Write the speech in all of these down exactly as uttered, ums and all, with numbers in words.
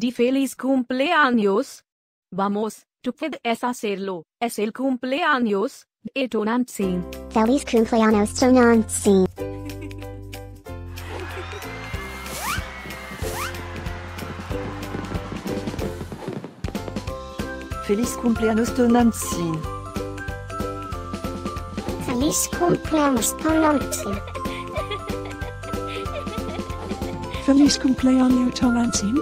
Di feliz cumpleaños. Vamos, tu puedes hacerlo. Es el cumpleaños de Tonantzin. Feliz cumpleaños, Tonantzin. Feliz cumpleaños, Tonantzin. Feliz cumpleaños, Tonantzin. Feliz cumpleaños, Tonantzin.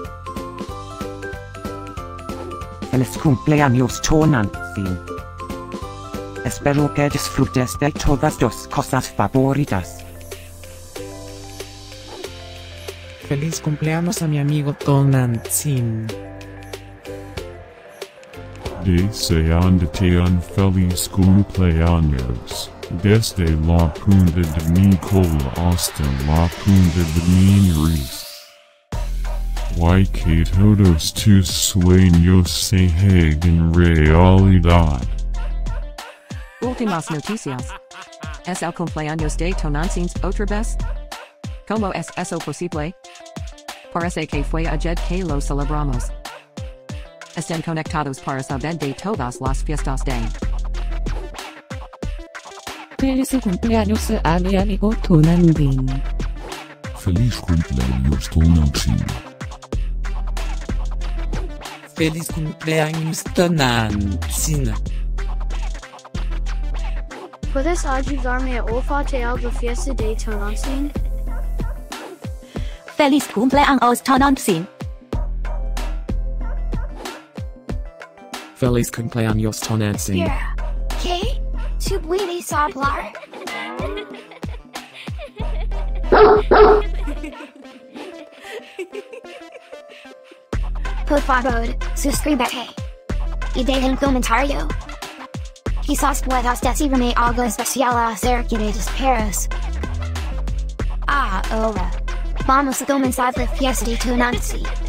Feliz cumpleaños, Tonantzin. Espero que disfrutes de todas tus cosas favoritas. Feliz cumpleaños a mi amigo Tonantzin. Deseándote un feliz cumpleaños, desde la punta de mi cola hasta la punta de mi nariz. Y que todos tus sueños se hagan realidad. Últimas noticias. Es el cumpleaños de Tonantzin otra vez. ¿Cómo es eso posible? Parece que fue ayer que lo celebramos. Estén conectados para saber de todas las fiestas de. Feliz cumpleaños a mi amigo Tonantzin. Feliz cumpleaños, Tonantzin. Feliz cumpleaños, Tonantzin. ¿Puedes ayudarme a olfatear la fiesta de Tonantzin? Feliz cumpleaños, Tonantzin. Feliz cumpleaños, Tonantzin. Yeah. ¿Qué? ¿Tú puedes hablar? Por favor, suscríbete. Y deja un comentario. Quizás puedas decirme algo especial acerca de tus perros. Ahora, vamos a comenzar la fiesta de Tonantzin.